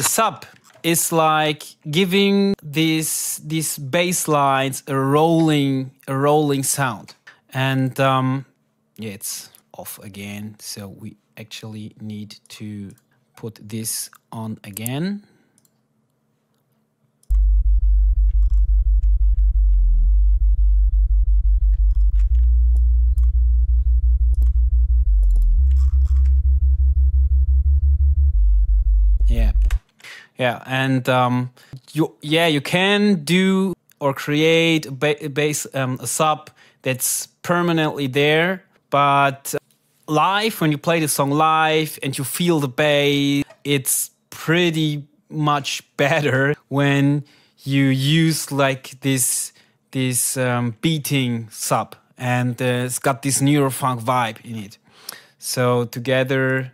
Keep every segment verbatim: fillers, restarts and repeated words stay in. The sub is like giving these these bass lines a rolling a rolling sound, and um, yeah, it's off again. So we actually need to put this on again. Yeah, yeah, and um, you yeah you can do or create a ba base um, a sub that's permanently there, but live, when you play the song live and you feel the bass, it's pretty much better when you use like this this um, beating sub, and uh, it's got this Neurofunk vibe in it. So together.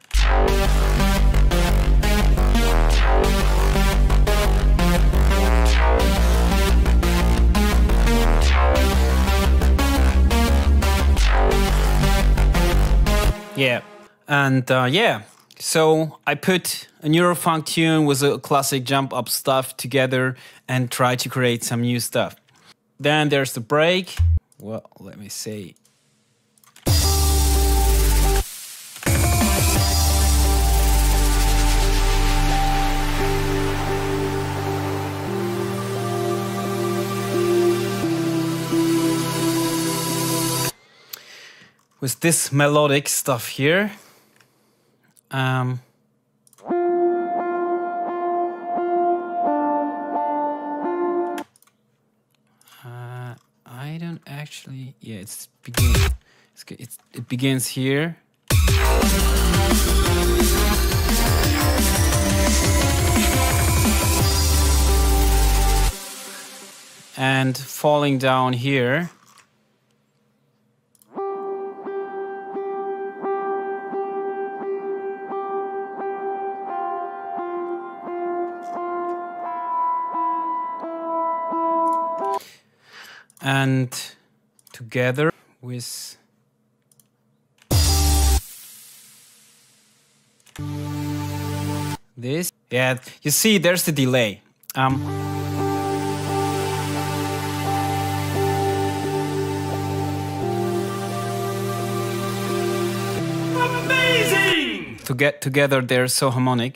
Yeah, and uh, yeah, so I put a Neurofunk tune with a classic jump up stuff together and try to create some new stuff. Then there's the break. Well, let me see. With this melodic stuff here. Um. Uh, I don't actually. Yeah, it's begin. It's, it's, it begins here. And falling down here. And together with this, yeah, you see, there's the delay. Um, Amazing! To get together, they're so harmonic.